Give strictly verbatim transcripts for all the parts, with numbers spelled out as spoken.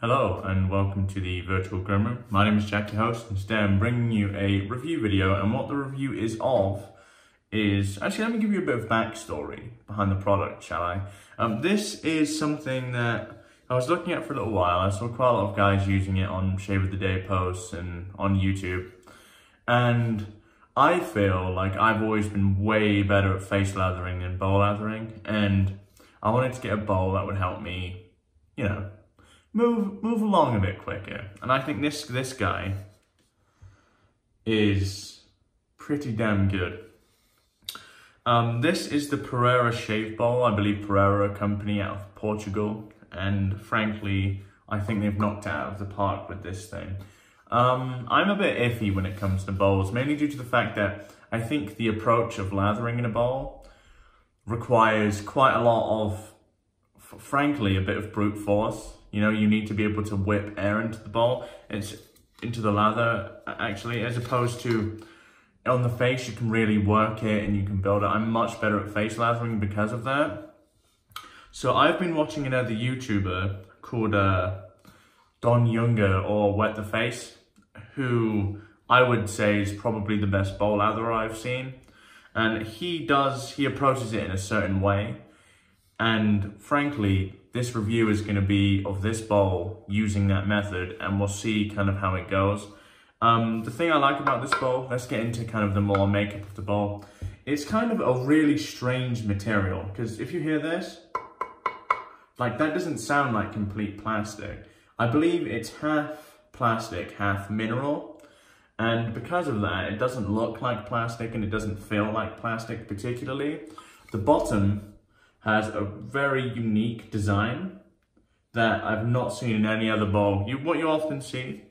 Hello and welcome to the Virtual Groomroom. My name is Jack, your host, and today I'm bringing you a review video, and what the review is of is, actually let me give you a bit of backstory behind the product, shall I? Um, this is something that I was looking at for a little while. I saw quite a lot of guys using it on Shave of the Day posts and on YouTube, and I feel like I've always been way better at face lathering than bowl lathering, and I wanted to get a bowl that would help me, you know, move move along a bit quicker. And I think this this guy is pretty damn good. Um, this is the Pereira Shave Bowl, I believe Pereira company out of Portugal, and frankly, I think they've knocked it out of the park with this thing. Um, I'm a bit iffy when it comes to bowls, mainly due to the fact that I think the approach of lathering in a bowl requires quite a lot of, frankly, a bit of brute force. You know, you need to be able to whip air into the bowl, it's into the lather, actually, as opposed to on the face, you can really work it and you can build it. I'm much better at face lathering because of that. So I've been watching another YouTuber called uh, Don Younger, or Wet the Face, who I would say is probably the best bowl latherer I've seen. And he does, he approaches it in a certain way. And frankly, this review is gonna be of this bowl using that method, and we'll see kind of how it goes. Um, the thing I like about this bowl, let's get into kind of the more makeup of the bowl. It's kind of a really strange material, because if you hear this, like, that doesn't sound like complete plastic. I believe it's half plastic, half mineral. And because of that, it doesn't look like plastic and it doesn't feel like plastic particularly. The bottom has a very unique design that I've not seen in any other bowl. You, what you often see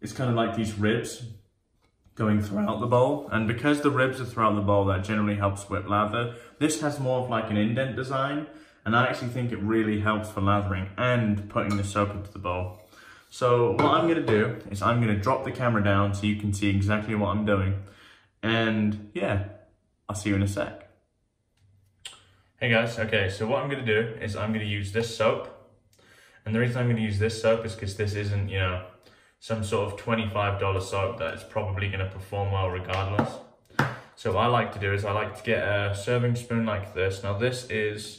is kind of like these ribs going throughout the bowl. And because the ribs are throughout the bowl, that generally helps whip lather. This has more of like an indent design, and I actually think it really helps for lathering and putting the soap into the bowl. So what I'm gonna do is I'm gonna drop the camera down so you can see exactly what I'm doing. And yeah, I'll see you in a sec. Hey guys, okay, so what I'm gonna do is I'm gonna use this soap. And the reason I'm gonna use this soap is because this isn't, you know, some sort of twenty-five dollar soap that is probably gonna perform well regardless. So what I like to do is I like to get a serving spoon like this. Now this is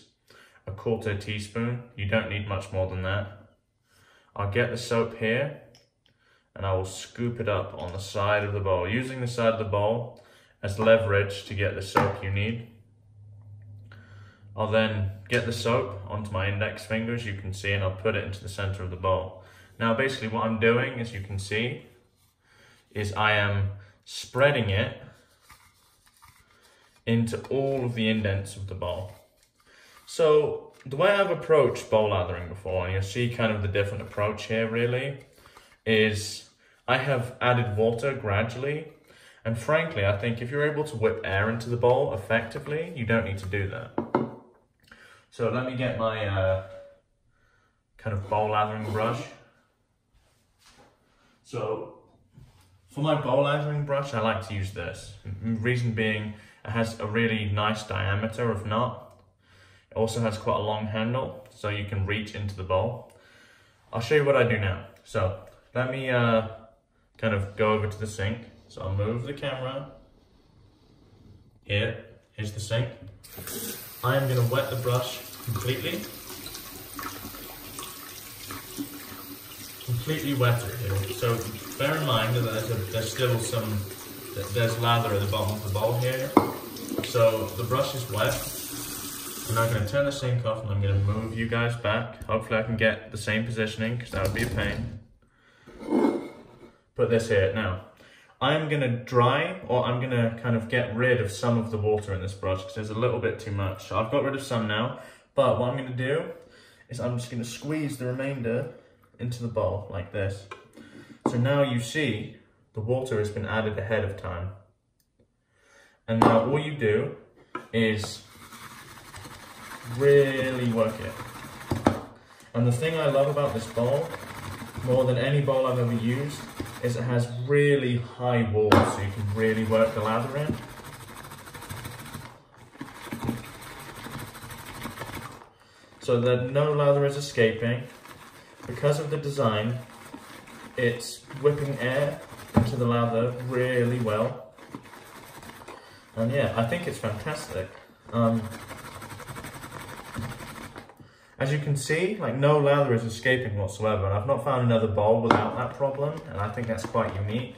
a quarter teaspoon, you don't need much more than that. I'll get the soap here and I will scoop it up on the side of the bowl, using the side of the bowl as leverage to get the soap you need. I'll then get the soap onto my index finger, as you can see, and I'll put it into the center of the bowl. Now basically what I'm doing, as you can see, is I am spreading it into all of the indents of the bowl. So the way I've approached bowl lathering before, and you'll see kind of the different approach here really, is I have added water gradually. And frankly, I think if you're able to whip air into the bowl effectively, you don't need to do that. So let me get my uh, kind of bowl lathering brush. So for my bowl lathering brush, I like to use this. Reason being, it has a really nice diameter of knot. It also has quite a long handle, so you can reach into the bowl. I'll show you what I do now. So let me uh, kind of go over to the sink. So I'll move the camera. Here, here's the sink. I am gonna wet the brush completely. Completely wet it here. So bear in mind that there's, a, there's still some, there's lather at the bottom of the bowl here. So the brush is wet. And I'm going to turn the sink off and I'm going to move you guys back. Hopefully I can get the same positioning, because that would be a pain. Put this here. Now, I'm going to dry, or I'm going to kind of get rid of some of the water in this brush, because there's a little bit too much. So I've got rid of some now, but what I'm going to do is I'm just going to squeeze the remainder into the bowl like this. So now you see the water has been added ahead of time. And now all you do is really work it. And the thing I love about this bowl, more than any bowl I've ever used, is it has really high walls, so you can really work the lather in. so that no lather is escaping. Because of the design, it's whipping air into the lather really well. And yeah, I think it's fantastic. Um, as you can see, like, no lather is escaping whatsoever, and I've not found another bowl without that problem, and I think that's quite unique.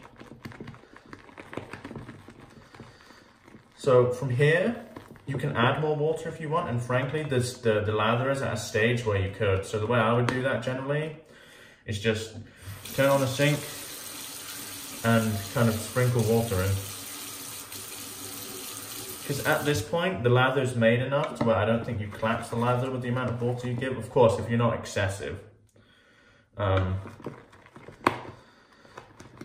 So from here, you can add more water if you want, and frankly, this, the, the lather is at a stage where you could. So the way I would do that generally is just turn on the sink and kind of sprinkle water in. Because at this point, the lather's made enough to where I don't think you collapse the lather with the amount of water you give. Of course, if you're not excessive. Um,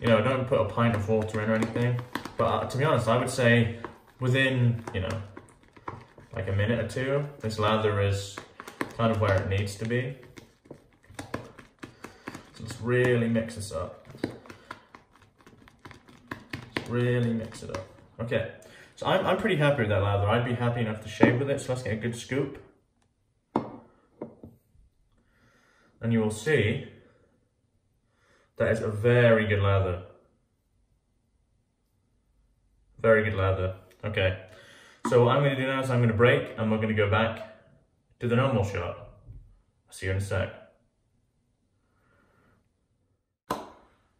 you know, don't put a pint of water in or anything. But uh, to be honest, I would say within, you know, like a minute or two, this lather is kind of where it needs to be. So let's really mix this up. Let's really mix it up. Okay. So I'm, I'm pretty happy with that lather. I'd be happy enough to shave with it, so let's get a good scoop. And you will see that is a very good lather. Very good lather. Okay, so what I'm gonna do now is I'm gonna break and we're gonna go back to the normal shot. I'll see you in a sec.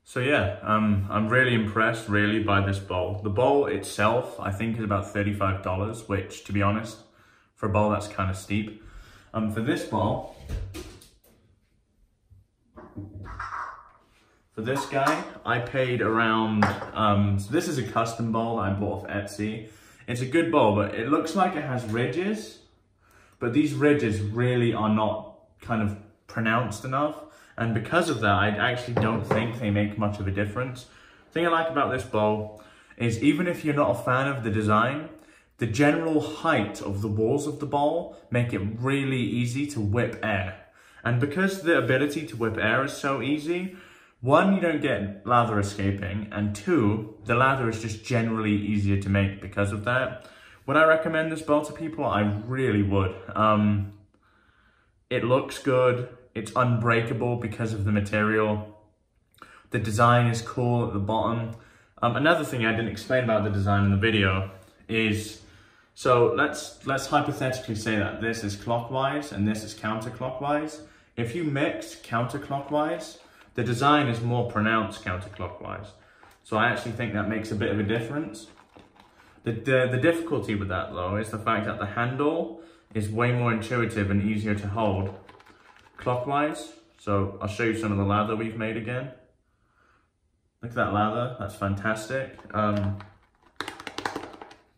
So yeah, um, I'm really impressed really by this bowl. The bowl itself, I think, is about thirty-five dollars, which, to be honest, for a bowl, that's kind of steep. Um, for this bowl, for this guy, I paid around, um, so this is a custom bowl that I bought off Etsy. It's a good bowl, but it looks like it has ridges, but these ridges really are not kind of pronounced enough. And because of that, I actually don't think they make much of a difference. The thing I like about this bowl is, even if you're not a fan of the design, the general height of the walls of the bowl make it really easy to whip air. And because the ability to whip air is so easy, one, you don't get lather escaping, and two, the lather is just generally easier to make because of that. Would I recommend this bowl to people? I really would. Um, it looks good. It's unbreakable because of the material. The design is cool at the bottom. Um, another thing I didn't explain about the design in the video is, so let's let's hypothetically say that this is clockwise and this is counterclockwise. If you mix counterclockwise, the design is more pronounced counterclockwise. So I actually think that makes a bit of a difference. The, the, the difficulty with that, though, is the fact that the handle is way more intuitive and easier to hold clockwise. So I'll show you some of the lather we've made again. Look at that lather, that's fantastic. Um,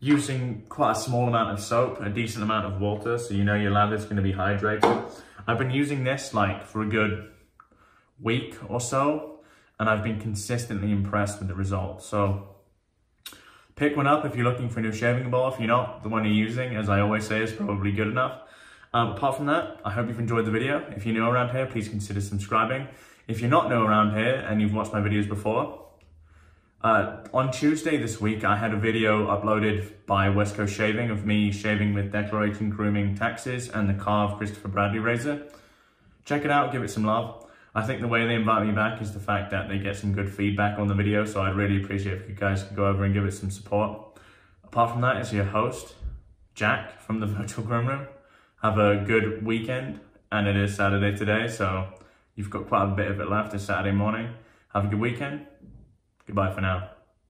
using quite a small amount of soap, a decent amount of water, so you know your lather's gonna be hydrated. I've been using this like for a good week or so, and I've been consistently impressed with the results. So pick one up if you're looking for a new shaving bowl. If you're not, the one you're using, as I always say, is probably good enough. Um, apart from that, I hope you've enjoyed the video. If you're new around here, please consider subscribing. If you're not new around here and you've watched my videos before, uh, on Tuesday this week, I had a video uploaded by West Coast Shaving of me shaving with Declaration Grooming Taxes and the Carve Christopher Bradley razor. Check it out, give it some love. I think the way they invite me back is the fact that they get some good feedback on the video, so I'd really appreciate if you guys could go over and give it some support. Apart from that, it's your host, Jack, from The Virtual Groomroom. Have a good weekend, and it is Saturday today, so you've got quite a bit of it left. It's Saturday morning. Have a good weekend. Goodbye for now.